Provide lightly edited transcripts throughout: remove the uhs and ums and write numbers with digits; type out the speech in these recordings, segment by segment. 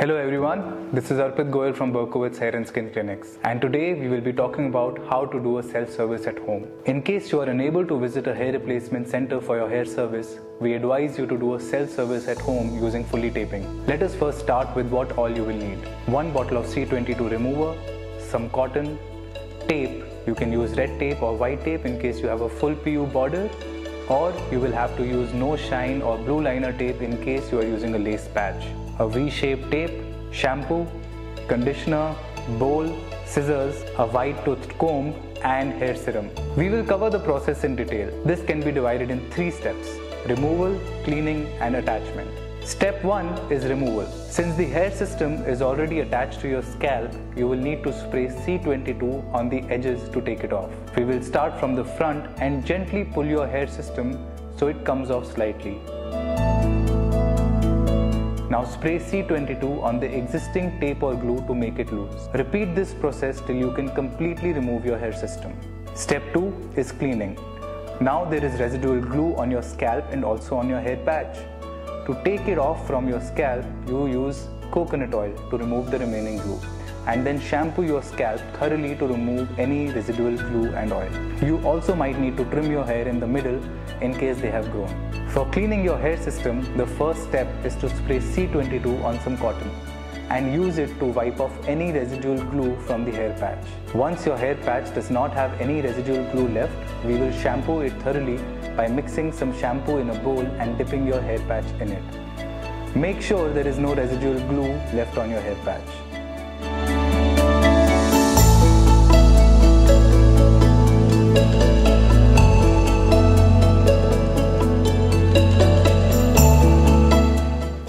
Hello everyone, this is Arpit Goyal from Berkowitz Hair and Skin Clinics, and today we will be talking about how to do a self-service at home. In case you are unable to visit a hair replacement center for your hair service, we advise you to do a self-service at home using fully taping. Let us first start with what all you will need. 1 bottle of C22 remover, some cotton, tape. You can use red tape or white tape in case you have a full PU border, or you will have to use no shine or blue liner tape in case you are using a lace patch. A V-shaped tape, shampoo, conditioner, bowl, scissors, a white toothed comb and hair serum. We will cover the process in detail. This can be divided in 3 steps: removal, cleaning and attachment. Step 1 is removal. Since the hair system is already attached to your scalp, you will need to spray C22 on the edges to take it off. We will start from the front and gently pull your hair system so it comes off slightly. Now spray C22 on the existing tape or glue to make it loose. Repeat this process till you can completely remove your hair system. Step 2 is cleaning. Now there is residual glue on your scalp and also on your hair patch. To take it off from your scalp, you use coconut oil to remove the remaining glue and then shampoo your scalp thoroughly to remove any residual glue and oil. You also might need to trim your hair in the middle in case they have grown. For cleaning your hair system, the first step is to spray C22 on some cotton and use it to wipe off any residual glue from the hair patch. Once your hair patch does not have any residual glue left, we will shampoo it thoroughly by mixing some shampoo in a bowl and dipping your hair patch in it. Make sure there is no residual glue left on your hair patch.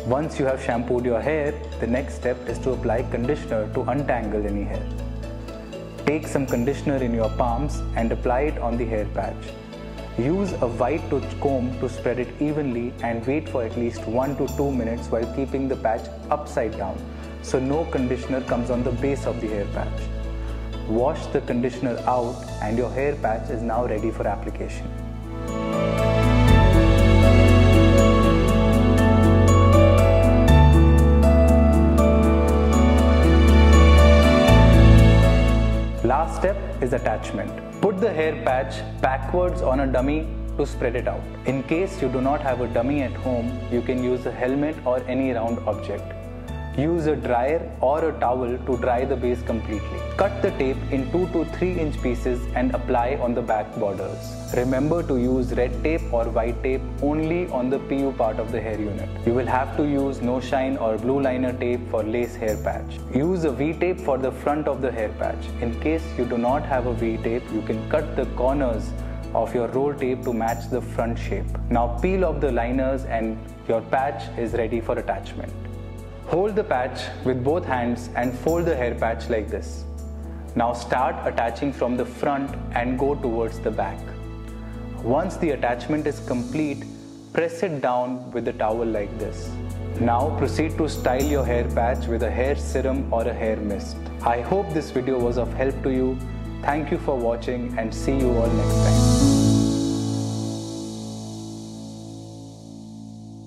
Once you have shampooed your hair, the next step is to apply conditioner to untangle any hair. Take some conditioner in your palms and apply it on the hair patch. Use a white toothed comb to spread it evenly and wait for at least 1 to 2 minutes while keeping the patch upside down so no conditioner comes on the base of the hair patch. Wash the conditioner out and your hair patch is now ready for application. Last step is attachment. Put the hair patch backwards on a dummy to spread it out. In case you do not have a dummy at home, you can use a helmet or any round object. Use a dryer or a towel to dry the base completely. Cut the tape in 2 to 3 inch pieces and apply on the back borders. Remember to use red tape or white tape only on the PU part of the hair unit. You will have to use no shine or blue liner tape for lace hair patch. Use a V tape for the front of the hair patch. In case you do not have a V tape, you can cut the corners of your roll tape to match the front shape. Now peel off the liners and your patch is ready for attachment. Hold the patch with both hands and fold the hair patch like this. Now start attaching from the front and go towards the back. Once the attachment is complete, press it down with the towel like this. Now proceed to style your hair patch with a hair serum or a hair mist. I hope this video was of help to you. Thank you for watching and see you all next time.